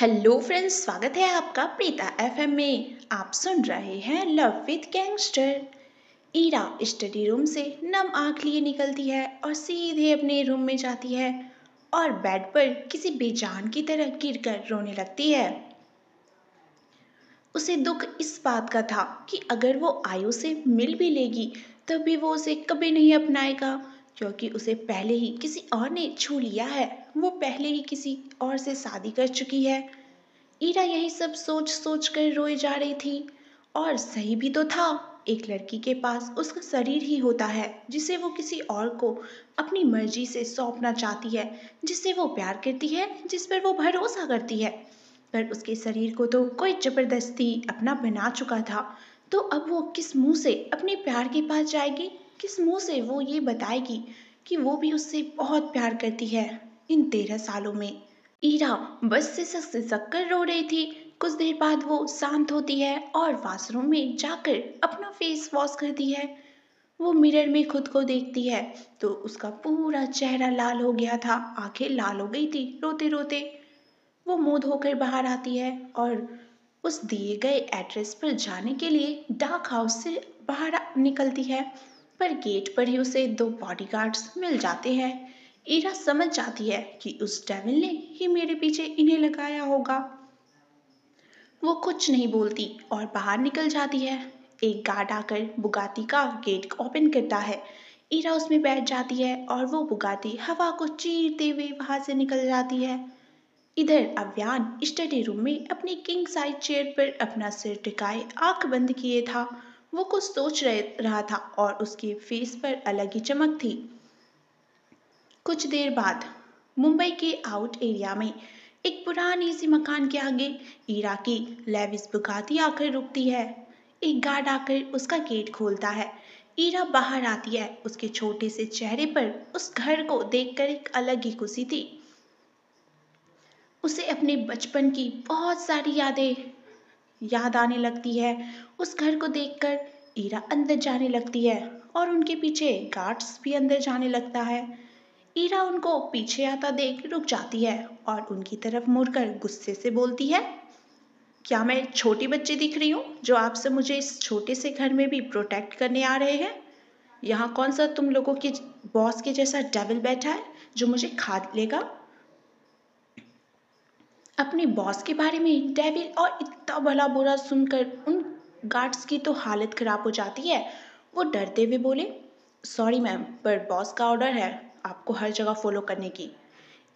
Hello friends, स्वागत है आपका प्रीता एफएम में। आप सुन रहे हैं love with gangster. Ira study room से नम आँख लिए निकलती है और सीधे अपने रूम में जाती है और बेड पर किसी बेजान की तरह गिरकर रोने लगती है। उसे दुख इस बात का था कि अगर वो आयो से मिल भी लेगी तब भी वो उसे कभी नहीं अपनाएगा, क्योंकि उसे पहले ही किसी और ने छू लिया है। वो पहले ही किसी और से शादी कर चुकी है। ईरा यही सब सोच सोच कर रोए जा रही थी। और सही भी तो था, एक लड़की के पास उसका शरीर ही होता है जिसे वो किसी और को अपनी मर्जी से सौंपना चाहती है, जिससे वो प्यार करती है, जिस पर वो भरोसा करती है। पर उसके शरीर को तो कोई जबरदस्ती अपना बना चुका था, तो अब वो किस मुँह से अपने प्यार के पास जाएगी, किस मुँह से वो ये बताएगी कि वो भी उससे बहुत प्यार करती है। इन 13 सालों में ईरा बस से सिसक कर रो रही थी। कुछ देर बाद वो शांत होती है और वॉशरूम में जाकर अपना फेस वॉश करती है। वो मिरर में खुद को देखती है तो उसका पूरा चेहरा लाल हो गया था, आंखें लाल हो गई थी रोते रोते। वो मुँह धोकर बाहर आती है और उस दिए गए एड्रेस पर जाने के लिए डार्क हाउस से बाहर निकलती है, पर गेट पर ही उसे 2 बॉडीगार्ड्स मिल जाते हैं। ईरा समझ जाती है कि उस डेविल ने ही मेरे पीछे इन्हें लगाया होगा। वो कुछ नहीं बोलती और बाहर निकल जाती है। एक गार्ड आकर बुगाती का गेट ओपन करता है। ईरा उसमें बैठ जाती है और वो बुगाती हवा को चीरते हुए वहाँ से निकल जाती है। इधर अव्यान स्टडी रूम में अपनी किंग साइज चेयर पर अपना सिर टिकाए आंख बंद किए था। वो कुछ सोच रहा था और उसके फेस पर अलग ही चमक थी। कुछ देर बाद मुंबई के आउट एरिया में एक पुराने से मकान के आगे ईरा की लेविस बुगाती आकर रुकती है। एक गार्ड आकर उसका गेट खोलता है। ईरा बाहर आती है। उसके छोटे से चेहरे पर उस घर को देखकर एक अलग ही खुशी थी। उसे अपने बचपन की बहुत सारी यादें याद आने लगती है। उस घर को देखकर ईरा अंदर जाने लगती है और उनके पीछे गार्ड्स भी अंदर जाने लगता है। ईरा उनको पीछे आता देख रुक जाती है और उनकी तरफ मुड़कर गुस्से से बोलती है, क्या मैं छोटी बच्ची दिख रही हूँ जो आपसे मुझे इस छोटे से घर में भी प्रोटेक्ट करने आ रहे हैं? यहाँ कौन सा तुम लोगों के बॉस के जैसा डेविल बैठा है जो मुझे खा लेगा? अपने बॉस के बारे में डेविल और इतना भला बुरा सुनकर उन गार्ड्स की तो हालत ख़राब हो जाती है। वो डरते हुए बोले, सॉरी मैम, पर बॉस का ऑर्डर है आपको हर जगह फॉलो करने की।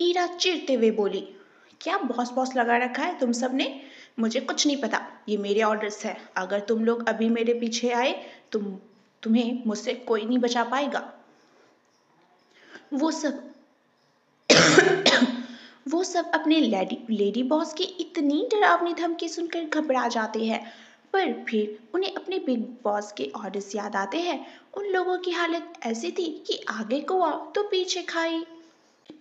ईरा चिढ़ते हुए बोली, क्या बॉस बॉस लगा रखा है तुम सब ने? मुझे कुछ नहीं पता, ये मेरे ऑर्डर्स हैं। अगर तुम लोग अभी मेरे पीछे आए तो तुम्हें मुझसे कोई नहीं बचा पाएगा। वो सब अपने लेडी बॉस की इतनी डरावनी धमकी सुनकर घबरा जाते हैं, पर फिर उन्हें अपने बिग बॉस के ऑर्डर्स याद आते हैं। उन लोगों की हालत ऐसी थी कि आगे कुआ तो पीछे खाई।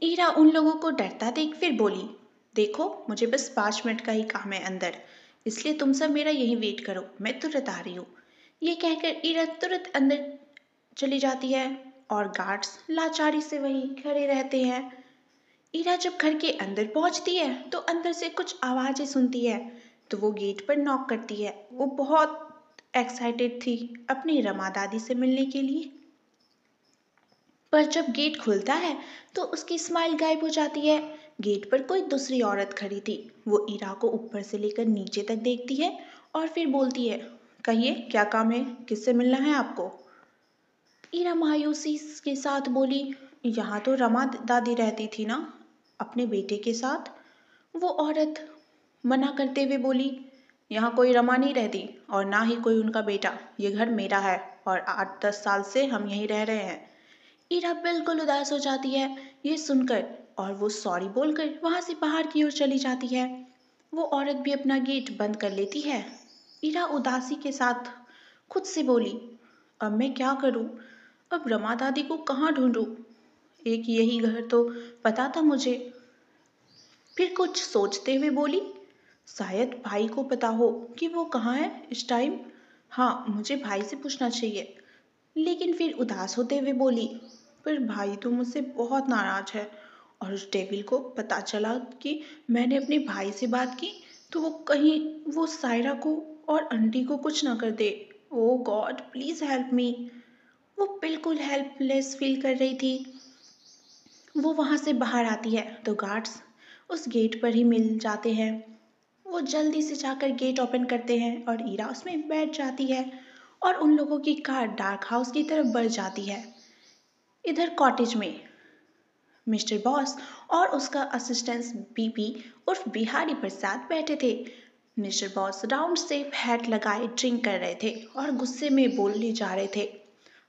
ईरा उन लोगों को डरता देख फिर बोली, देखो मुझे बस 5 मिनट का ही काम है अंदर, इसलिए तुम सब मेरा यहीं वेट करो, मैं तुरंत आ रही हूँ। ये कहकर ईरा तुरंत अंदर चली जाती है और गार्ड्स लाचारी से वहीं खड़े रहते हैं। ईरा जब घर के अंदर पहुंचती है तो अंदर से कुछ आवाज़ें सुनती है, तो वो गेट पर नॉक करती है। वो बहुत एक्साइटेड थी अपनी रमा दादी से मिलने के लिए, पर जब गेट खुलता है तो उसकी स्माइल गायब हो जाती है। गेट पर कोई दूसरी औरत खड़ी थी। वो ईरा को ऊपर से लेकर नीचे तक देखती है और फिर बोलती है, कहिए क्या काम है, किससे मिलना है आपको? ईरा मायूसी के साथ बोली, यहाँ तो रमा दादी रहती थी ना अपने बेटे के साथ। वो औरत मना करते हुए बोली, यहाँ कोई रमा नहीं रहती और ना ही कोई उनका बेटा। ये घर मेरा है और 8-10 साल से हम यहीं रह रहे हैं। ईरा बिल्कुल उदास हो जाती है ये सुनकर और वो सॉरी बोलकर वहाँ से बाहर की ओर चली जाती है। वो औरत भी अपना गेट बंद कर लेती है। ईरा उदासी के साथ खुद से बोली, अब मैं क्या करूँ, अब रमा दादी को कहाँ ढूँढूँ? एक यही घर तो पता था मुझे। फिर कुछ सोचते हुए बोली, शायद भाई को पता हो कि वो कहाँ है इस टाइम। हाँ, मुझे भाई से पूछना चाहिए। लेकिन फिर उदास होते हुए बोली, पर भाई तो मुझसे बहुत नाराज है और उस डेविल को पता चला कि मैंने अपने भाई से बात की तो वो कहीं वो सायरा को और आंटी को कुछ ना कर दे। Oh god please help me. वो बिल्कुल हेल्पलेस फील कर रही थी। वो वहाँ से बाहर आती है तो गार्ड्स उस गेट पर ही मिल जाते हैं। वो जल्दी से जाकर गेट ओपन करते हैं और ईरा उसमें बैठ जाती है और उन लोगों की कार डार्क हाउस की तरफ बढ़ जाती है। इधर कॉटेज में मिस्टर बॉस और उसका असिस्टेंट बीबी उर्फ बिहारी प्रसाद बैठे थे। Mister boss round shape hat लगाए ड्रिंक कर रहे थे और गुस्से में बोलने जा रहे थे,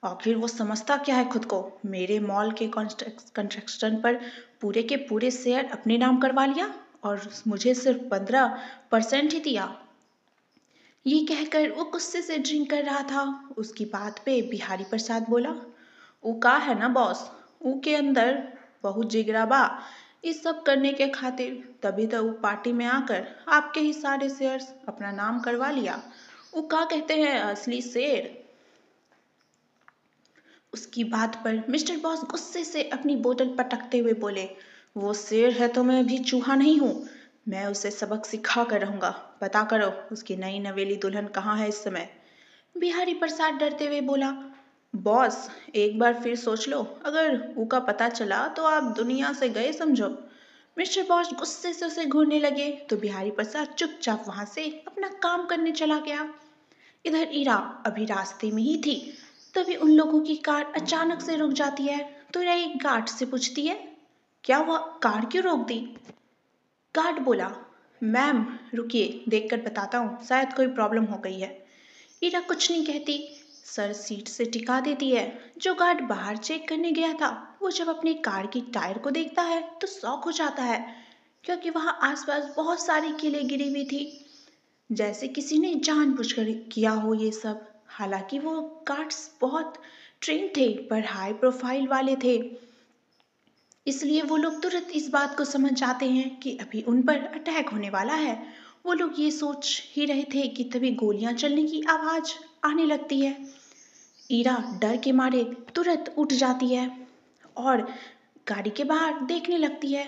आखिर वो समझता क्या है खुद को, मेरे मॉल के कंस्ट्रक्शन पर पूरे के पूरे शेयर अपने नाम करवा लिया और मुझे सिर्फ 15% ही दिया। ये कहकर वो गुस्से से ड्रिंक कर रहा था। उसकी बात पे बिहारी प्रसाद बोला, वो का है ना बॉस, वो के अंदर बहुत जिगरा बा इस सब करने के खातिर, तभी तो वो पार्टी में आकर आपके ही सारे शेयर्स अपना नाम करवा लिया। वो का कहते हैं असली शेर। उसकी बात पर मिस्टर बॉस गुस्से से अपनी बोतल पटकते हुए बोले, वो शेर है तो मैं भी चूहा नहीं हूँ, मैं उसे सबक सिखा कर रहूँगा। पता करो उसकी नई नवेली दुल्हन कहाँ है इस समय। बिहारी प्रसाद डरते हुए बोला, बॉस एक बार फिर सोच लो, अगर उका पता चला तो आप दुनिया से गए समझो। मिस्टर बॉस गुस्से से उसे घूरने लगे तो बिहारी प्रसाद चुपचाप वहाँ से अपना काम करने चला गया। इधर ईरा अभी रास्ते में ही थी तभी उन लोगों की कार अचानक से रुक जाती है तो ईरा एक गार्ड से पूछती है, क्या हुआ, कार क्यों रोक दी? गार्ड बोला, मैम रुकिए देखकर बताता हूँ, शायद कोई प्रॉब्लम हो गई है। ईरा कुछ नहीं कहती, सर सीट से टिका देती है। जो गार्ड बाहर चेक करने गया था वो जब अपनी कार की टायर को देखता है तो शॉक हो जाता है, क्योंकि वहाँ आसपास बहुत सारी कीलें गिरी हुई थी, जैसे किसी ने जानबूझकर किया हो ये सब। हालांकि वो गार्ड्स बहुत ट्रेंड थे पर हाई प्रोफाइल वाले थे, इसलिए वो लोग तुरंत इस बात को समझ जाते हैं कि अभी उन पर अटैक होने वाला है। वो लोग ये सोच ही रहे थे कि तभी गोलियां चलने की आवाज़ आने लगती है। ईरा डर के मारे तुरंत उठ जाती है और गाड़ी के बाहर देखने लगती है।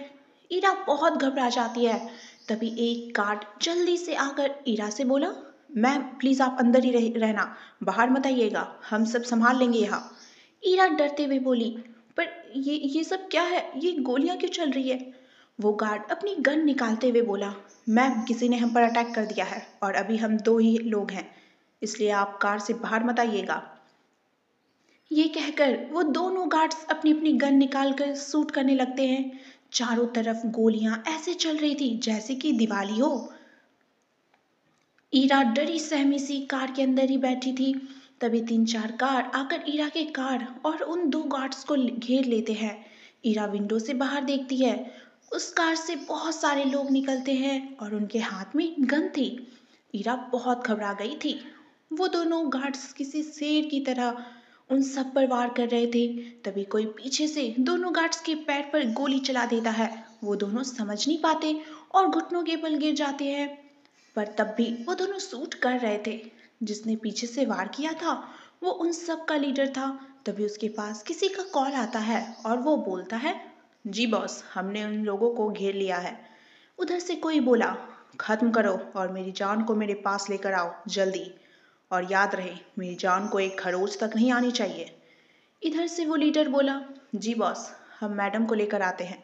ईरा बहुत घबरा जाती है। तभी एक गार्ड जल्दी से आकर ईरा से बोला, मैम प्लीज़ आप अंदर ही रहना, बाहर मत आइएगा, हम सब संभाल लेंगे यहाँ। ईरा डरते हुए बोली, पर ये सब क्या है, ये गोलियां क्यों चल रही है? वो गार्ड अपनी गन निकालते हुए बोला, मैम किसी ने हम पर अटैक कर दिया है और अभी हम 2 ही लोग हैं, इसलिए आप कार से बाहर मत आइएगा। ये कहकर वो दोनों गार्ड्स अपनी अपनी गन निकालकर शूट करने लगते हैं। चारों तरफ गोलियां ऐसे चल रही थी जैसे कि दिवाली हो। ईरा डरी सहमी सी कार के अंदर ही बैठी थी। तभी 3-4 कार आकर ईरा के कार और उन 2 गार्ड्स को घेर लेते हैं। ईरा विंडो से बाहर देखती है, उस कार से बहुत सारे लोग निकलते हैं और उनके हाथ में गन थी। ईरा बहुत घबरा गई थी। वो दोनों गार्ड्स किसी शेर की तरह उन सब पर वार कर रहे थे। तभी कोई पीछे से दोनों गार्ड्स के पैर पर गोली चला देता है। वो दोनों समझ नहीं पाते और घुटनों के बल गिर जाते हैं, पर तब भी वो दोनों शूट कर रहे थे। जिसने पीछे से वार किया था वो उन सब का लीडर था। तभी उसके पास किसी का कॉल आता है और वो बोलता है, जी बॉस हमने उन लोगों को घेर लिया है। उधर से कोई बोला, खत्म करो और मेरी जान को मेरे पास लेकर आओ जल्दी, और याद रहे मेरी जान को एक खरोच तक नहीं आनी चाहिए। इधर से वो लीडर बोला, जी बॉस हम मैडम को लेकर आते हैं।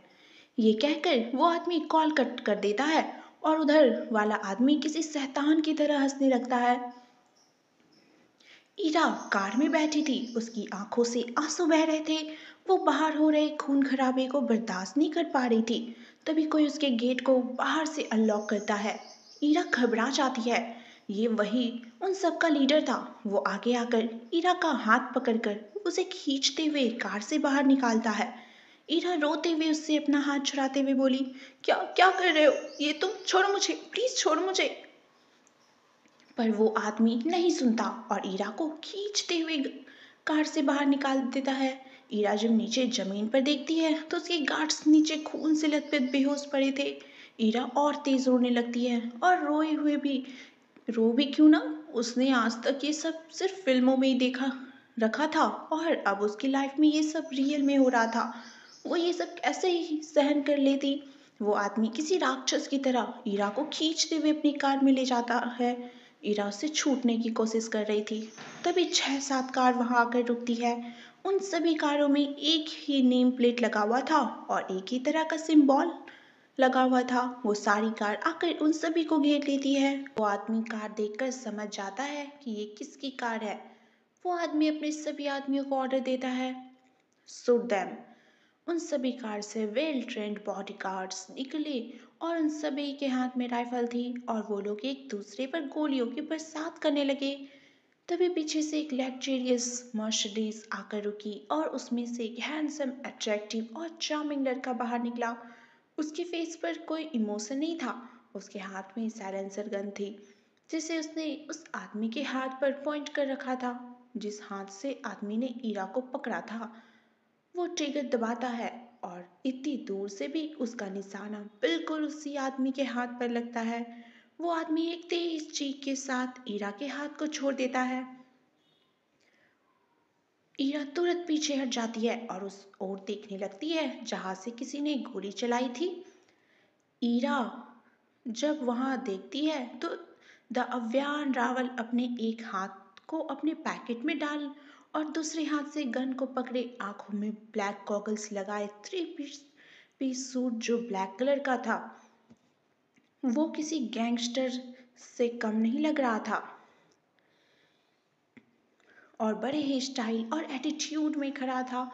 ये कहकर वो आदमी कॉल कट कर देता है और उधर वाला आदमी किसी शैतान की तरह हंसने लगता है। ईरा कार में बैठी थी, उसकी आंखों से आंसू बह रहे थे। वो बाहर हो रहे खून खराबे को बर्दाश्त नहीं कर पा रही थी। तभी कोई उसके गेट को बाहर से अनलॉक करता है। ईरा घबरा जाती है। ये वही उन सब का लीडर था। वो आगे आकर ईरा का हाथ पकड़कर उसे खींचते हुए कार से बाहर निकालता है। ईरा रोते हुए उससे अपना हाथ छुड़ाते हुए बोली, क्या क्या कर रहे हो ये तुम, छोड़ो मुझे प्लीज़, छोड़ो मुझे। पर वो आदमी नहीं सुनता और ईरा को खींचते हुए कार से बाहर निकाल देता है। ईरा जब नीचे ज़मीन पर देखती है तो उसके गार्ड्स नीचे खून से लथपथ बेहोश पड़े थे। ईरा और तेज़ रोने लगती है और रोए हुए भी रो भी क्यों ना, उसने आज तक ये सब सिर्फ फिल्मों में ही देखा रखा था और अब उसकी लाइफ में ये सब रियल में हो रहा था। वो ये सब ऐसे ही सहन कर लेती। वो आदमी किसी राक्षस की तरह ईरा को खींचते हुए अपनी कार में ले जाता है। ईरा उससे छूटने की कोशिश कर रही थी, तभी 6-7 कार वहाँ आकर रुकती है। उन सभी कारों में एक ही नेम प्लेट लगा हुआ था और एक ही तरह का सिंबल लगा हुआ था। वो सारी कार आकर उन सभी को घेर लेती है। वो आदमी कार देखकर समझ जाता है कि ये किसकी कार है। वो आदमी अपने सभी आदमियों को ऑर्डर देता है, शूट देम। उन सभी कार से वेल ट्रेंड बॉडीगार्ड्स निकले और उन सभी के हाथ में राइफल थी और वो लोग एक दूसरे पर गोलियों की बरसात करने लगे। तभी पीछे से एक लग्जरियस मर्सिडीज आकर रुकी और उसमें से एक हैंडसम, अट्रैक्टिव और चार्मिंग लड़का बाहर निकला। उसके फेस पर कोई इमोशन नहीं था। उसके हाथ में साइलेंसर गन थी जिसे उसने उस आदमी के हाथ पर पॉइंट कर रखा था, जिस हाथ से आदमी ने ईरा को पकड़ा था। वो ट्रिगर दबाता है और इतनी दूर से भी उसका निशाना बिल्कुल उसी आदमी के हाथ पर लगता है। वो आदमी एक तेज चीख के साथ ईरा के हाथ को छोड़ देता है। ईरा तुरंत पीछे हट जाती है और उस ओर देखने लगती है जहाँ से किसी ने गोली चलाई थी। ईरा जब वहाँ देखती है तो द अव्यान रावल अपने एक हाथ को अपने पैकेट में डाल और दूसरे हाथ से गन को पकड़े, आंखों में ब्लैक गॉगल्स लगाए, 3-पीस सूट जो ब्लैक कलर का था। वो किसी गैंगस्टर से कम नहीं लग रहा था और बड़े ही स्टाइल और एटीट्यूड में खड़ा था।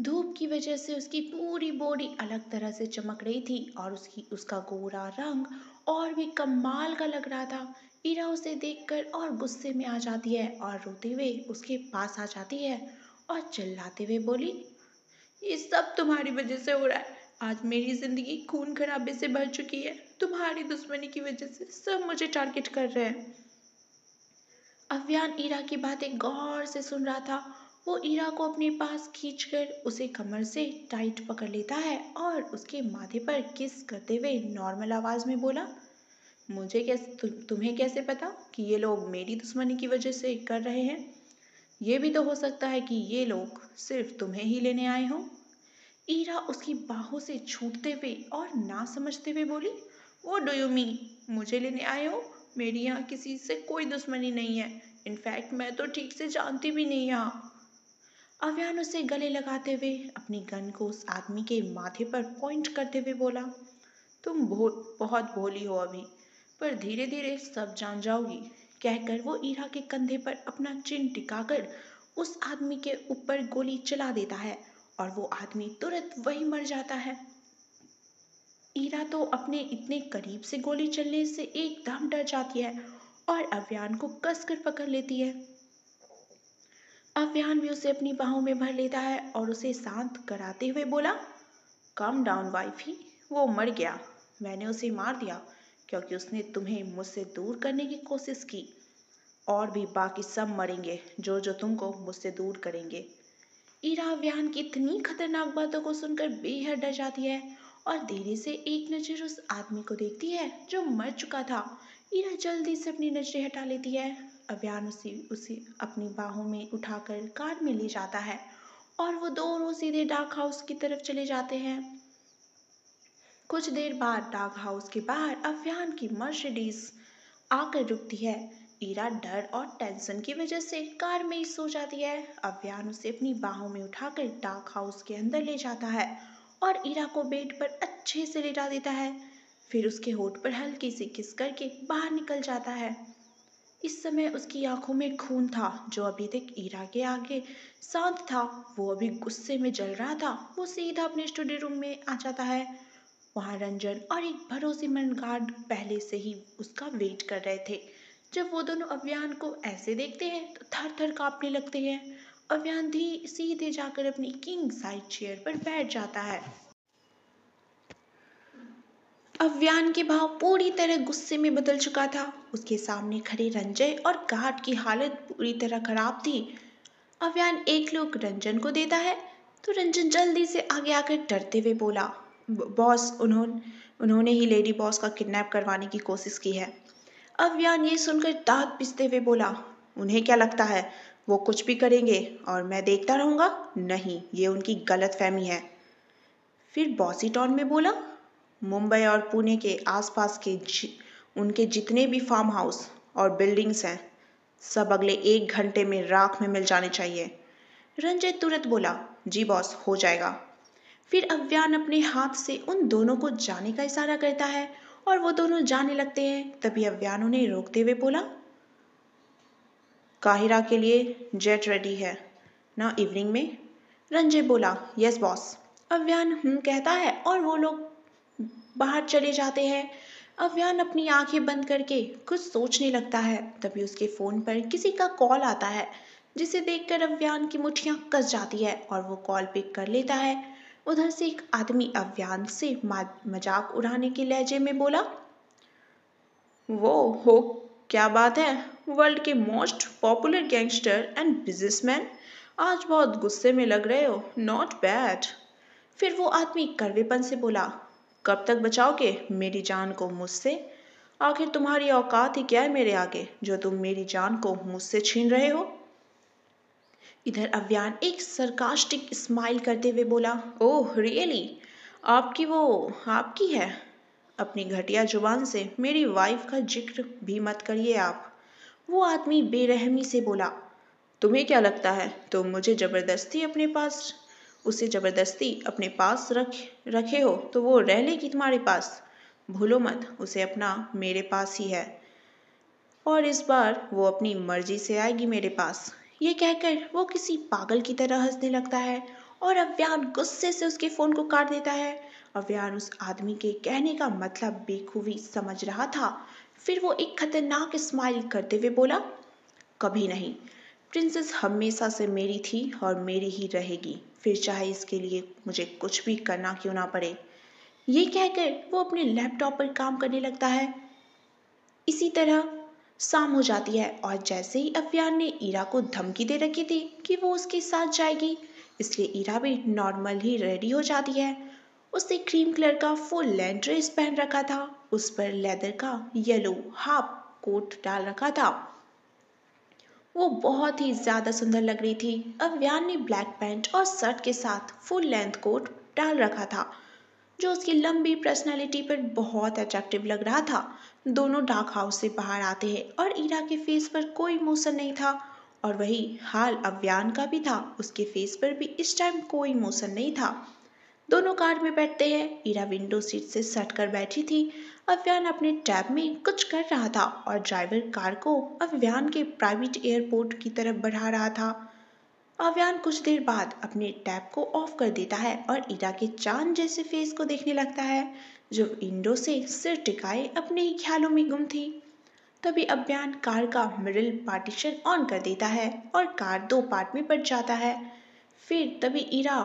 धूप की वजह से उसकी पूरी बॉडी अलग तरह से चमक रही थी और उसका गोरा रंग और भी कमाल का लग रहा था। ईरा उसे देखकर और गुस्से में आ जाती है और रोते हुए उसके पास आ जाती है और चिल्लाते हुए बोली, ये सब तुम्हारी वजह से हो रहा है। आज मेरी ज़िंदगी खून खराबे से भर चुकी है। तुम्हारी दुश्मनी की वजह से सब मुझे टारगेट कर रहे हैं। अव्यान ईरा की बातें गौर से सुन रहा था। वो ईरा को अपने पास खींचकर उसे कमर से टाइट पकड़ लेता है और उसके माथे पर किस करते हुए नॉर्मल आवाज़ में बोला, मुझे कैसे तुम्हें कैसे पता कि ये लोग मेरी दुश्मनी की वजह से कर रहे हैं? ये भी तो हो सकता है कि ये लोग सिर्फ तुम्हें ही लेने आए हों। ईरा उसकी बाहों से छूटते हुए और ना समझते हुए बोली, वो डू यू मीन, मुझे लेने आए हो? मेरी यहाँ किसी से कोई दुश्मनी नहीं है। इनफैक्ट मैं तो ठीक से जानती भी नहीं यहाँ। अव्यान उसे गले लगाते हुए अपनी गन को उस आदमी के माथे पर पॉइंट करते हुए बोला, तुम बहुत भोली हो अभी, पर धीरे धीरे सब जान जाओगी। कहकर वो ईरा के कंधे पर अपना चिन टिकाकर उस आदमी के ऊपर गोली चला देता है और वो आदमी तुरंत वहीं मर जाता है। ईरा तो अपने इतने करीब से गोली चलने से एकदम डर जाती है और अव्यान को कसकर पकड़ लेती है। अव्यान भी उसे अपनी बाहों में भर लेता है और उसे शांत कराते हुए बोला, कम डाउन वाइफी, वो मर गया। मैंने उसे मार दिया क्योंकि उसने तुम्हें मुझसे दूर करने की कोशिश की। और भी बाकी सब मरेंगे जो जो तुमको मुझसे दूर करेंगे। ईरा अव्यान की इतनी खतरनाक बातों को सुनकर बेहद डर जाती है और धीरे से एक नज़र उस आदमी को देखती है जो मर चुका था। ईरा जल्दी से अपनी नज़रें हटा लेती है। अव्यान उसे अपनी बाहों में उठाकर कार में ले जाता है और वो दोनों सीधे डार्क हाउस की तरफ चले जाते हैं। कुछ देर बाद डार्क हाउस के बाहर अव्यान की मर्सिडीज आकर रुकती है। ईरा डर और टेंशन की वजह से कार में ही सो जाती है। अव्यान उसे अपनी बाहों में उठाकर डार्क हाउस के अंदर ले जाता है और ईरा को बेड पर अच्छे से लेटा देता है। फिर उसके होठ पर हल्की सी किस करके बाहर निकल जाता है। इस समय उसकी आंखों में खून था जो अभी तक ईरा के आगे शांत था। वो अभी गुस्से में जल रहा था। वो सीधा अपने स्टडी रूम में आ जाता है। वहाँ रंजन और एक भरोसेमंद गार्ड पहले से ही उसका वेट कर रहे थे। जब वो दोनों अव्यान को ऐसे देखते हैं तो थर थर काँपने लगते हैं। अव्यान सीधे जाकर अपनी किंग साइड चेयर पर बैठ जाता है। अव्यान के भाव पूरी तरह गुस्से में बदल चुका था। उसके सामने खड़े रंजय और गार्ड की हालत पूरी तरह खराब थी। अव्यान एक लुक रंजन को देता है तो रंजन जल्दी से आगे आकर डरते हुए बोला, बॉस उन्होंने ही लेडी बॉस का किडनैप करवाने की कोशिश की है। अव्यान ये सुनकर दांत पिसते हुए बोला, उन्हें क्या लगता है वो कुछ भी करेंगे और मैं देखता रहूँगा? नहीं, ये उनकी गलतफहमी है। फिर बॉसी टॉन में बोला, मुंबई और पुणे के आसपास के उनके जितने भी फार्म हाउस और बिल्डिंग्स हैं सब अगले 1 घंटे में राख में मिल जाने चाहिए। रंजय तुरंत बोला, जी बॉस हो जाएगा। फिर अव्यान अपने हाथ से उन दोनों को जाने का इशारा करता है और वो दोनों जाने लगते हैं। तभी अव्यान उन्हें रोकते हुए बोला, काहिरा के लिए जेट रेडी है ना इवनिंग में? रंजय बोला, यस बॉस। अव्यान कहता है और वो लोग बाहर चले जाते हैं। अव्यान अपनी आंखें बंद करके कुछ सोचने लगता है। तभी उसके फ़ोन पर किसी का कॉल आता है जिसे देखकर अव्यान की मुट्ठियाँ कस जाती है और वो कॉल पिक कर लेता है। उधर से एक आदमी अव्यान से मजाक उड़ाने के लहजे में बोला, वो हो क्या बात है, वर्ल्ड के most popular gangster and businessman, आज बहुत गुस्से में लग रहे हो, नॉट बैड। फिर वो आदमी कड़वेपन से बोला, कब तक बचाओगे मेरी जान को मुझसे? आखिर तुम्हारी औकात ही क्या है मेरे आगे जो तुम मेरी जान को मुझसे छीन रहे हो? इधर अव्यान एक सरकास्टिक स्माइल करते हुए बोला, ओह रियली, आपकी है। अपनी घटिया जुबान से मेरी वाइफ का जिक्र भी मत करिए आप। वो आदमी बेरहमी से बोला, तुम्हें क्या लगता है तुम मुझे उसे ज़बरदस्ती अपने पास रखे हो तो वो रह लेगी तुम्हारे पास? भूलो मत, उसे अपना मेरे पास ही है और इस बार वो अपनी मर्जी से आएगी मेरे पास। ये कहकर वो किसी पागल की तरह हंसने लगता है और अव्यान गुस्से से उसके फ़ोन को काट देता है। अव्यान उस आदमी के कहने का मतलब बेखूबी समझ रहा था। फिर वो एक खतरनाक स्माइल करते हुए बोला, कभी नहीं, प्रिंसेस हमेशा से मेरी थी और मेरी ही रहेगी, फिर चाहे इसके लिए मुझे कुछ भी करना क्यों ना पड़े। ये कहकर वो अपने लैपटॉप पर काम करने लगता है। इसी तरह शाम हो जाती है और जैसे ही अव्यान ने ईरा को धमकी दे रखी थी कि वो उसके साथ जाएगी, इसलिए ईरा भी नॉर्मल ही रेडी हो जाती है। उसने क्रीम कलर का फुल लेंथ ड्रेस पहन रखा था, उस पर लेदर का येलो हाफ कोट डाल रखा था, वो बहुत ही ज़्यादा सुंदर लग रही थी। अव्यान ने ब्लैक पैंट और शर्ट के साथ फुल लेंथ कोट डाल रखा था जो उसकी लंबी पर्सनालिटी पर बहुत अट्रैक्टिव लग रहा था। दोनों डार्क हाउस से बाहर आते हैं और ईरा के फेस पर कोई इमोशन नहीं था और वही हाल अव्यान का भी था, उसके फेस पर भी इस टाइम कोई इमोशन नहीं था। दोनों कार में बैठते हैं। ईरा विंडो सीट से सटकर बैठी थी। अव्यान अपने टैब में कुछ कर रहा था और ड्राइवर कार को अव्यान के प्राइवेट एयरपोर्ट की तरफ बढ़ा रहा था। अव्यान कुछ देर बाद अपने टैब को ऑफ कर देता है और ईरा के चांद जैसे फेस को देखने लगता है जो विंडो से सिर टिकाए अपने ही ख्यालों में गुम थी। तभी अव्यान कार का मिडिल पार्टीशन ऑन कर देता है और कार 2 पार्ट में बट जाता है। फिर तभी ईरा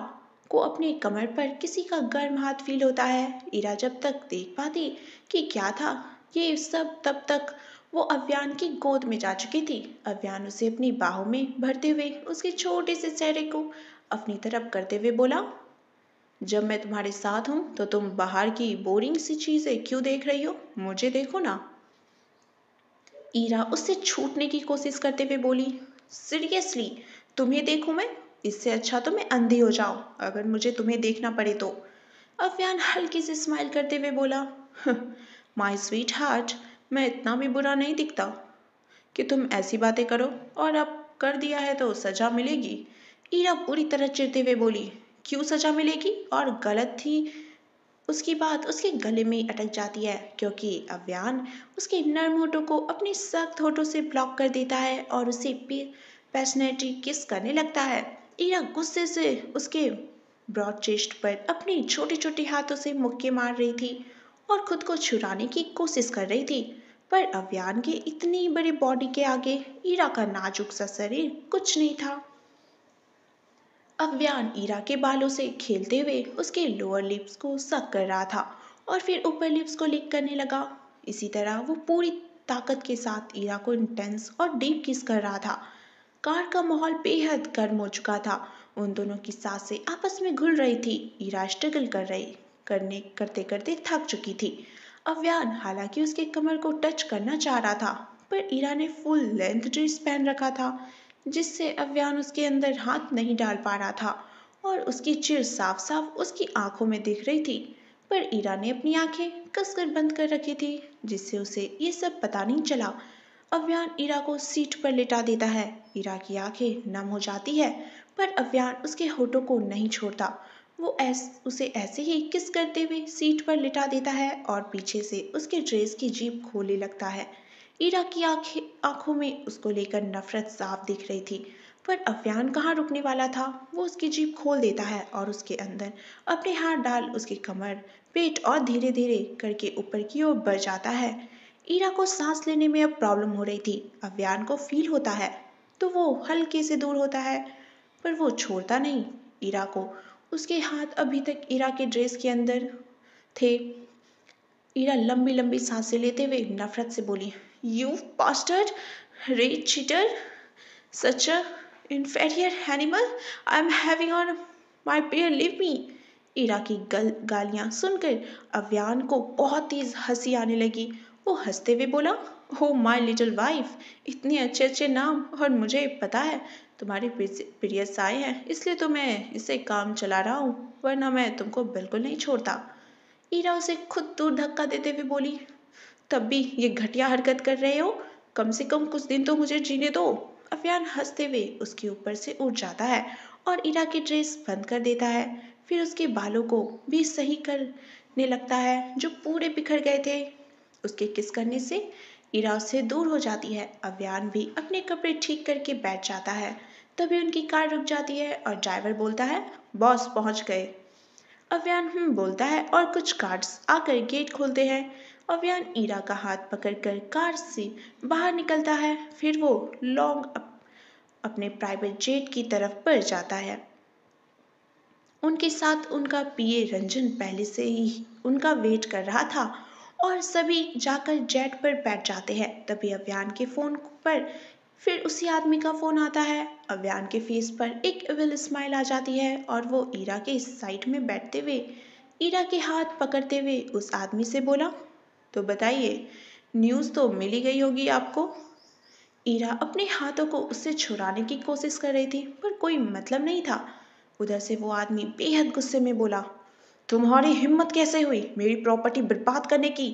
को अपने कमर पर किसी का गर्म हाथ फील होता है। ईरा जब तक देख पाती कि क्या था ये सब, तब तक वो अव्यान की गोद में जा चुकी थी। अव्यान उसे अपनी बाहों में भरते हुए उसके छोटे से चेहरे को अपनी तरफ करते हुए बोला, जब मैं तुम्हारे साथ हूँ तो तुम बाहर की बोरिंग सी चीज़ें क्यों देख रही हो, मुझे देखो ना। ईरा उससे छूटने की कोशिश करते हुए बोली, सीरियसली तुम्हें देखूँ मैं? इससे अच्छा तो मैं अंधी हो जाऊं अगर मुझे तुम्हें देखना पड़े तो। अव्यान हल्की से स्माइल करते हुए बोला, माय स्वीट हार्ट, मैं इतना भी बुरा नहीं दिखता कि तुम ऐसी बातें करो, और अब कर दिया है तो सज़ा मिलेगी। ईरा पूरी तरह चिढ़ते हुए बोली, क्यों सज़ा मिलेगी? और गलत थी उसकी बात उसके गले में अटक जाती है क्योंकि अव्यान उसके नर्म होठों को अपने सख्त होठों से ब्लॉक कर देता है और उसे पैशनेटली किस करने लगता है। ईरा गुस्से से उसके ब्रॉड चेस्ट पर अपने छोटे छोटे हाथों से मुक्के मार रही थी और खुद को छुड़ाने की कोशिश कर रही थी, पर अव्यान के इतनी बड़ी बॉडी के आगे ईरा का नाजुक सा शरीर कुछ नहीं था। अव्यान ईरा के बालों से खेलते हुए उसके लोअर लिप्स को सक कर रहा था और फिर ऊपर लिप्स को लिक करने लगा। इसी तरह वो पूरी ताकत के साथ ईरा को इंटेंस और डीप किस कर रहा था। कार का माहौल बेहद गर्म हो चुका था। उन दोनों की सांसें आपस में घुल रही थी। ईरा स्ट्रगल करते करते थक चुकी थी। अव्यान हालांकि उसके कमर को टच करना चाह रहा था, पर ईरा ने फुल लेंथ ड्रेस पहन रखा था जिससे अव्यान उसके अंदर हाथ नहीं डाल पा रहा था और उसकी चिर साफ साफ उसकी आंखों में दिख रही थी, पर ईरा ने अपनी आंखें कसकर बंद कर रखी थी जिससे उसे ये सब पता नहीं चला। अव्यान ईरा को सीट पर लिटा देता है। ईरा की आंखें नम हो जाती है पर अव्यान उसके होठों को नहीं छोड़ता। वो उसे ऐसे ही किस करते हुए सीट पर लिटा देता है और पीछे से उसके ड्रेस की जीभ खोलने लगता है। ईरा की आंखों में उसको लेकर नफरत साफ दिख रही थी, पर अव्यान कहाँ रुकने वाला था। वो उसकी जीभ खोल देता है और उसके अंदर अपने हाथ डाल उसकी कमर, पेट और धीरे धीरे करके ऊपर की ओर बढ़ जाता है। ईरा को सांस लेने में अब प्रॉब्लम हो रही थी। अव्यान को फील होता है तो वो हल्के से दूर होता है, पर वो छोड़ता नहीं ईरा को। उसके हाथ अभी तक ईरा के ड्रेस के अंदर थे। ईरा लंबी लंबी सांसें लेते हुए नफरत से बोली, you bastard, red cheater, such a inferior animal I am having on my pair, leave me. Ira की गालियाँ सुनकर अव्यान को बहुत तेज हंसी आने लगी। वो हंसते हुए बोला, ओ माई लिटिल वाइफ, इतने अच्छे अच्छे नाम, और मुझे पता है तुम्हारे पीरियड्स आए हैं इसलिए तो मैं इसे काम चला रहा हूँ, वरना मैं तुमको बिल्कुल नहीं छोड़ता। ईरा उसे खुद दूर धक्का देते हुए बोली, तब भी ये घटिया हरकत कर रहे हो, कम से कम कुछ दिन तो मुझे जीने दो। अव्यान हंसते हुए उसके ऊपर से उठ जाता है और ईरा की ड्रेस बंद कर देता है। फिर उसके बालों को भी सही करने लगता है जो पूरे बिखर गए थे। उसके किस करने से ईरा उससे दूर हो जाती है। अव्यान भी अपने कपड़े ठीक करके बैठ जाता है। तभी उनकी कार रुक जाती है और ड्राइवर बोलता है, बॉस पहुंच गए। अव्यान बोलता है और कुछ गार्ड्स आकर गेट खोलते हैं। अव्यान ईरा का हाथ पकड़कर कार से बाहर निकलता है। फिर वो लॉन्ग अपने प्राइवेट जेट की तरफ बढ़ जाता है। उनके साथ उनका पीए रंजन पहले से ही उनका वेट कर रहा था और सभी जाकर जेट पर बैठ जाते हैं। तभी अव्यान के फ़ोन पर फिर उसी आदमी का फ़ोन आता है। अव्यान के फेस पर एक एविल स्माइल आ जाती है और वो ईरा के साइड में बैठते हुए ईरा के हाथ पकड़ते हुए उस आदमी से बोला, तो बताइए न्यूज़ तो मिल ही गई होगी आपको। ईरा अपने हाथों को उससे छुड़ाने की कोशिश कर रही थी पर कोई मतलब नहीं था। उधर से वो आदमी बेहद गुस्से में बोला, तुम्हारी हिम्मत कैसे हुई मेरी प्रॉपर्टी बर्बाद करने की,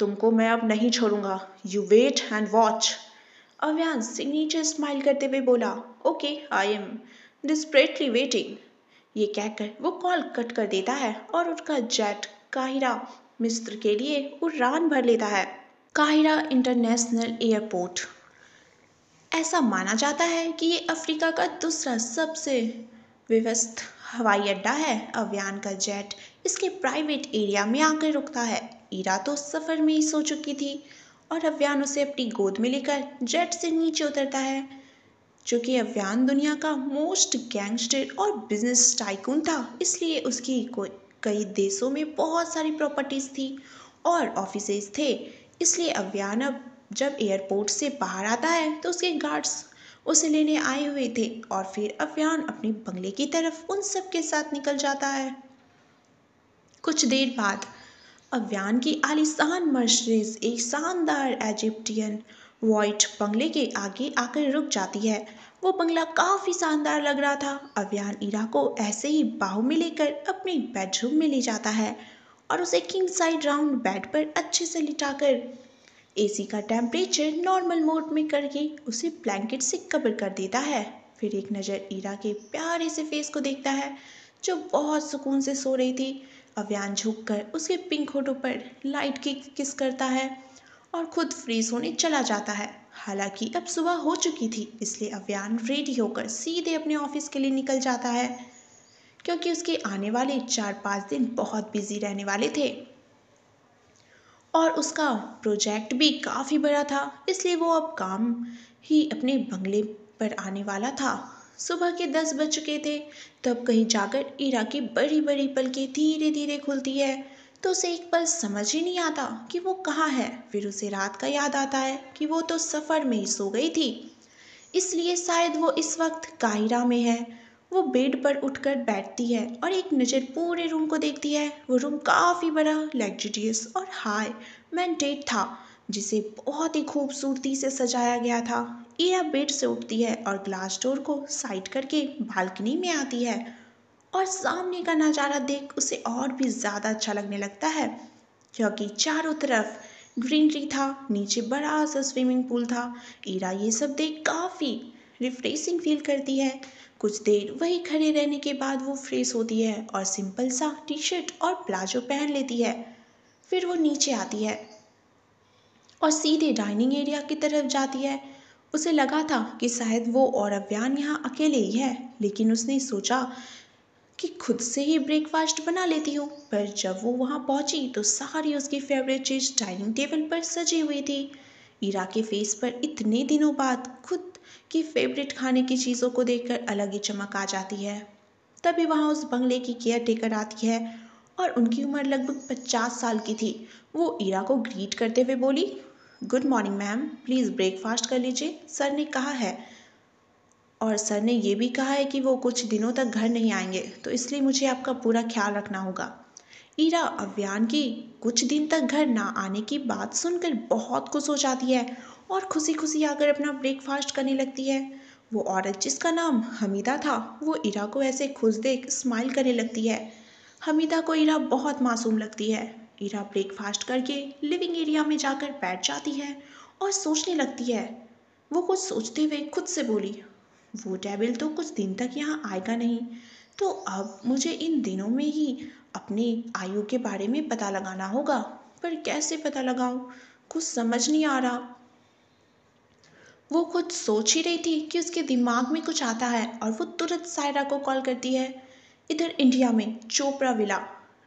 तुमको मैं अब नहीं छोड़ूंगा, you wait and watch. Avyan signature smile करते हुए बोला, okay I am desperately waiting. ये कहकर वो कॉल कट कर देता है और उसका जेट काहिरा मिस्र के लिए उड़ान भर लेता है। काहिरा इंटरनेशनल एयरपोर्ट ऐसा माना जाता है कि ये अफ्रीका का दूसरा सबसे व्यवस्थित हवाई अड्डा है। अव्यान का जेट इसके प्राइवेट एरिया में आकर रुकता है। ईरा तो सफ़र में ही सो चुकी थी और अव्यान उसे अपनी गोद में लेकर जेट से नीचे उतरता है। चूँकि अव्यान दुनिया का मोस्ट गैंगस्टर और बिजनेस टाइकून था, इसलिए उसकी कई देशों में बहुत सारी प्रॉपर्टीज़ थी और ऑफिसेज थे। इसलिए अव्यान अब जब एयरपोर्ट से बाहर आता है तो उसके गार्ड्स उसे लेने आए हुए थे और फिर अव्यान अपने बंगले की तरफ उन सब के साथ निकल जाता है। कुछ देर बाद अव्यान की आलीशान मर्सिडीज एक शानदार इजिप्टियन वाइट बंगले के आगे आकर रुक जाती है। वो बंगला काफ़ी शानदार लग रहा था। अव्यान ईरा को ऐसे ही बाहू में लेकर अपने बेडरूम में ले जाता है और उसे किंग साइड राउंड बेड पर अच्छे से लिटाकर एसी का टेम्परेचर नॉर्मल मोड में करके उसे ब्लैंकेट से कवर कर देता है। फिर एक नज़र ईरा के प्यारे से फेस को देखता है जो बहुत सुकून से सो रही थी। अव्यान झुककर उसके पिंक होठों पर लाइट की किस करता है और खुद फ्रीज होने चला जाता है। हालांकि अब सुबह हो चुकी थी, इसलिए अव्यान रेडी होकर सीधे अपने ऑफिस के लिए निकल जाता है क्योंकि उसके आने वाले 4-5 दिन बहुत बिजी रहने वाले थे और उसका प्रोजेक्ट भी काफ़ी बड़ा था। इसलिए वो अब काम ही अपने बंगले पर आने वाला था। सुबह के 10 बज चुके थे तब कहीं जाकर ईरा की बड़ी बड़ी पलकें धीरे धीरे खुलती है तो उसे एक पल समझ ही नहीं आता कि वो कहाँ है। फिर उसे रात का याद आता है कि वो तो सफ़र में ही सो गई थी, इसलिए शायद वो इस वक्त काहिरा में है। वो बेड पर उठकर बैठती है और एक नज़र पूरे रूम को देखती है। वो रूम काफ़ी बड़ा, लग्जरियस और हाई मेंटेड था जिसे बहुत ही खूबसूरती से सजाया गया था। ईरा बेड से उठती है और ग्लास डोर को साइड करके बालकनी में आती है और सामने का नज़ारा देख उसे और भी ज़्यादा अच्छा लगने लगता है, क्योंकि चारों तरफ ग्रीनरी था, नीचे बड़ा सा स्विमिंग पूल था। ईरा ये सब देख काफ़ी रिफ्रेशिंग फील करती है। कुछ देर वहीं खड़े रहने के बाद वो फ्रेश होती है और सिंपल सा टी शर्ट और प्लाजो पहन लेती है। फिर वो नीचे आती है और सीधे डाइनिंग एरिया की तरफ जाती है। उसे लगा था कि शायद वो और अव्यान यहाँ अकेले ही है, लेकिन उसने सोचा कि खुद से ही ब्रेकफास्ट बना लेती हूँ। पर जब वो वहाँ पहुँची तो सारी उसकी फेवरेट चीज़ डाइनिंग टेबल पर सजी हुई थी। ईरा के फेस पर इतने दिनों बाद खुद की फेवरेट खाने की चीज़ों को देखकर अलग ही चमक आ जाती है। तभी वहाँ उस बंगले की केयर टेकर आती है और उनकी उम्र लगभग 50 साल की थी। वो ईरा को ग्रीट करते हुए बोली, good morning ma'am, please breakfast कर लीजिए, सर ने कहा है। और सर ने यह भी कहा है कि वो कुछ दिनों तक घर नहीं आएंगे, तो इसलिए मुझे आपका पूरा ख्याल रखना होगा। ईरा अव्यान की कुछ दिन तक घर ना आने की बात सुनकर बहुत खुश हो जाती है और खुशी खुशी आकर अपना ब्रेकफास्ट करने लगती है। वो औरत जिसका नाम हमीदा था, वो ईरा को ऐसे खुश देख स्माइल करने लगती है। हमीदा को ईरा बहुत मासूम लगती है। ईरा ब्रेकफास्ट करके लिविंग एरिया में जाकर बैठ जाती है और सोचने लगती है। वो कुछ सोचते हुए खुद से बोली, वो डेविल तो कुछ दिन तक यहाँ आएगा नहीं, तो अब मुझे इन दिनों में ही अपने आयु के बारे में पता लगाना होगा। पर कैसे पता लगाऊं, कुछ समझ नहीं आ रहा। वो खुद सोच ही रही थी कि उसके दिमाग में कुछ आता है और वो तुरंत सायरा को कॉल करती है। इधर इंडिया में चोपड़ा विला,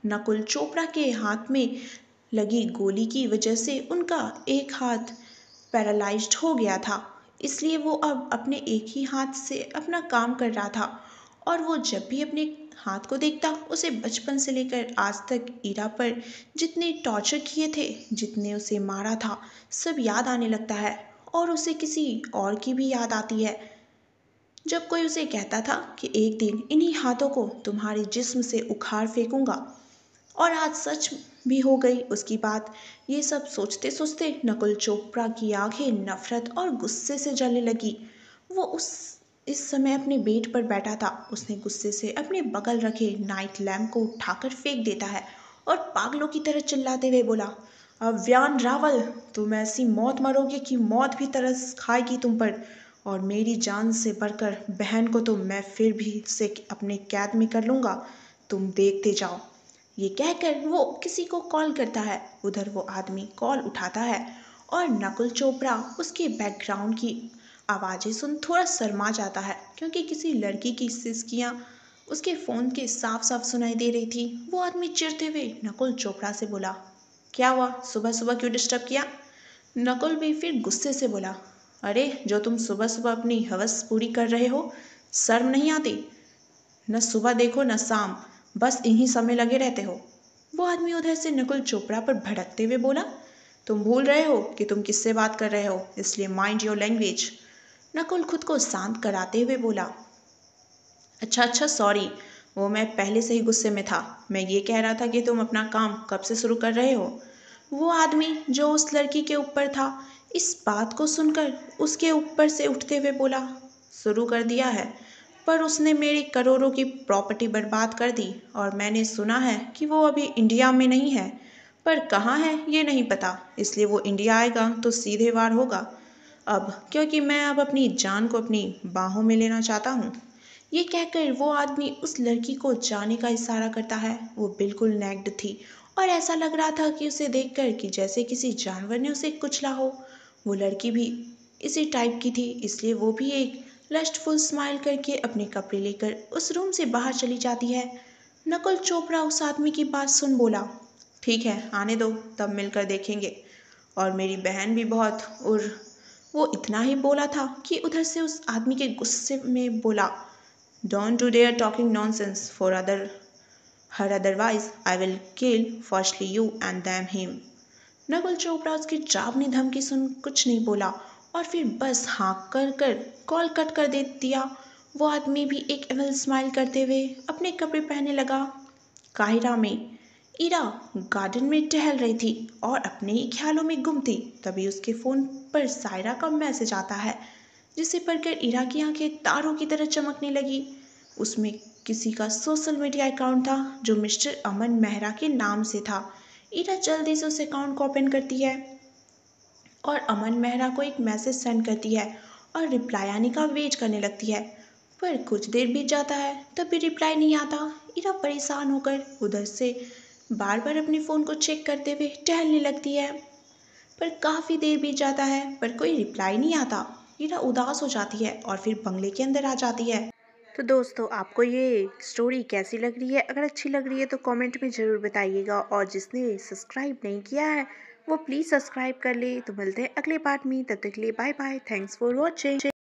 नकुल चोपड़ा के हाथ में लगी गोली की वजह से उनका एक हाथ पैरालाइज्ड हो गया था, इसलिए वो अब अपने एक ही हाथ से अपना काम कर रहा था। और वो जब भी अपने हाथ को देखता, उसे बचपन से लेकर आज तक ईरा पर जितने टॉर्चर किए थे, जितने उसे मारा था, सब याद आने लगता है। और उसे किसी और की भी याद आती है, जब कोई उसे कहता था कि एक दिन इन्हीं हाथों को तुम्हारे जिस्म से उखाड़ फेंकूंगा, और आज सच भी हो गई उसकी बात। ये सब सोचते सोचते नकुल चोपड़ा की आंखें नफरत और गुस्से से जलने लगी। वो इस समय अपने बेड पर बैठा था। उसने गुस्से से अपने बगल रखे नाइट लैम्प को उठाकर फेंक देता है और पागलों की तरह चिल्लाते हुए बोला, अव्यान रावल, तुम ऐसी मौत मरोगे कि मौत भी तरस खाएगी तुम पर, और मेरी जान से बढ़कर बहन को तो मैं फिर भी से अपने कैद में कर लूँगा, तुम देखते जाओ। ये कहकर वो किसी को कॉल करता है। उधर वो आदमी कॉल उठाता है और नकुल चोपड़ा उसके बैकग्राउंड की आवाज़ें सुन थोड़ा शर्मा जाता है, क्योंकि किसी लड़की की सिसकियाँ उसके फ़ोन के साफ साफ सुनाई दे रही थी। वो आदमी चिढ़ते हुए नकुल चोपड़ा से बोला, क्या हुआ, सुबह सुबह क्यों डिस्टर्ब किया? नकुल भी फिर गुस्से से बोला, अरे जो तुम सुबह सुबह अपनी हवस पूरी कर रहे हो, शर्म नहीं आती? न सुबह देखो न शाम, बस इन्हीं सब में लगे रहते हो। वो आदमी उधर से नकुल चोपड़ा पर भड़कते हुए बोला, तुम भूल रहे हो कि तुम किससे बात कर रहे हो, इसलिए माइंड योर लैंग्वेज। नकुल खुद को शांत कराते हुए बोला, अच्छा सॉरी, वो मैं पहले से ही गुस्से में था, मैं ये कह रहा था कि तुम अपना काम कब से शुरू कर रहे हो। वो आदमी जो उस लड़की के ऊपर था, इस बात को सुनकर उसके ऊपर से उठते हुए बोला, शुरू कर दिया है, पर उसने मेरी करोड़ों की प्रॉपर्टी बर्बाद कर दी, और मैंने सुना है कि वो अभी इंडिया में नहीं है, पर कहाँ है ये नहीं पता, इसलिए वो इंडिया आएगा तो सीधे वार होगा। अब क्योंकि मैं अब अपनी जान को अपनी बाहों में लेना चाहता हूँ। ये कहकर वो आदमी उस लड़की को जाने का इशारा करता है। वो बिल्कुल नैक्ड थी और ऐसा लग रहा था कि उसे देखकर कि जैसे किसी जानवर ने उसे कुचला हो। वो लड़की भी इसी टाइप की थी, इसलिए वो भी एक लस्टफुल स्माइल करके अपने कपड़े लेकर उस रूम से बाहर चली जाती है। नकुल चोपड़ा उस आदमी की बात सुन बोला, ठीक है आने दो, तब मिलकर देखेंगे, और मेरी बहन भी बहुत। और वो इतना ही बोला था कि उधर से उस आदमी के गुस्से में बोला, don't do their talking nonsense for other her, otherwise I will kill firstly you and then him. Nakul Chopra उसकी जावनी धमकी सुन कुछ नहीं बोला और फिर बस हाँक कर कॉल कट कर दे दिया। वो आदमी भी एक एविल स्माइल करते हुए अपने कपड़े पहनने लगा। काहिरा में ईरा गार्डन में टहल रही थी और अपने ही ख्यालों में गुम थी। तभी उसके फ़ोन पर सायरा का मैसेज आता है, जिसे पढ़कर ईरा की आंखें तारों की तरह चमकने लगी। उसमें किसी का सोशल मीडिया अकाउंट था जो मिस्टर अमन मेहरा के नाम से था। ईरा जल्दी से उस अकाउंट को ओपन करती है और अमन मेहरा को एक मैसेज सेंड करती है और रिप्लाई आने का वेट करने लगती है, पर कुछ देर बीत जाता है तब भी रिप्लाई नहीं आता। ईरा परेशान होकर उधर से बार बार अपने फ़ोन को चेक करते हुए टहलने लगती है, पर काफ़ी देर बीत जाता है पर कोई रिप्लाई नहीं आता। ईरा उदास हो जाती है और फिर बंगले के अंदर आ जाती है। तो दोस्तों, आपको ये स्टोरी कैसी लग रही है? अगर अच्छी लग रही है तो कमेंट में ज़रूर बताइएगा, और जिसने सब्सक्राइब नहीं किया है वो प्लीज़ सब्सक्राइब कर ले। तो मिलते हैं अगले पार्ट में, तब तक के लिए bye bye, thanks for watching.